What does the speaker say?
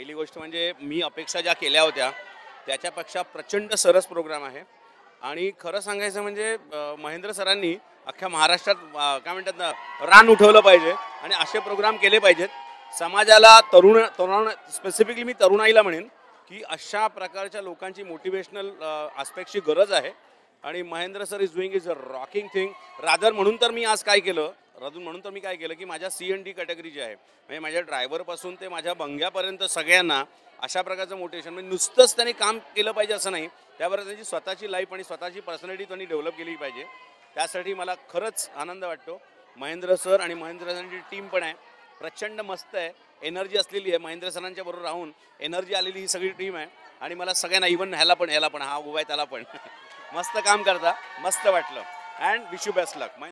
पहिली गोष्ट म्हणजे मी अपेक्षा ज्या केल्या होत्या त्याच्यापेक्षा प्रचंड सरस प्रोग्राम आहे। आणि खरं सांगायचं म्हणजे महेंद्र सरांनी अख्ख्या महाराष्ट्रात काय म्हणतात ना रान उठवलं पाहिजे आणि असे प्रोग्राम केले पाहिजेत समाजाला। तरुण स्पेसिफिकली मी तरुणाईला म्हणेन की अशा प्रकारच्या लोकांची मोटिवेशनल ॲस्पेक्टची गरज आहे आणि Mahendra sir is doing is a rocking thing. Rather म्हणून तर मी आज काय केलं की माझ्या C&D कॅटेगरी जी आहे म्हणजे माझ्या ड्रायव्हरपासून ते माझ्या भंग्यापर्यंत सगळ्यांना अशा प्रकारचं मोटिवेशन म्हणजे नुसतंच त्यांनी काम केलं पाहिजे असं नाही, त्याबरोबर त्यांची स्वतःची लाईफ आणि स्वतःची पर्सनॅलिटी त्यांनी डेव्हलप केली पाहिजे। त्यासाठी मला खरंच आनंद वाटतो। महेंद्र सर आणि महेंद्र सरांची टीम पण आहे, प्रचंड मस्त आहे, एनर्जी असलेली आहे। महेंद्र सरांच्या बरोबर राहून एनर्जी आलेली ही सगळी टीम आहे आणि मला सगळ्यांना इव्हन ह्याला पण हा उभा आहे त्याला पण मस्त काम करता, मस्त वाटलं। And wish you best luck.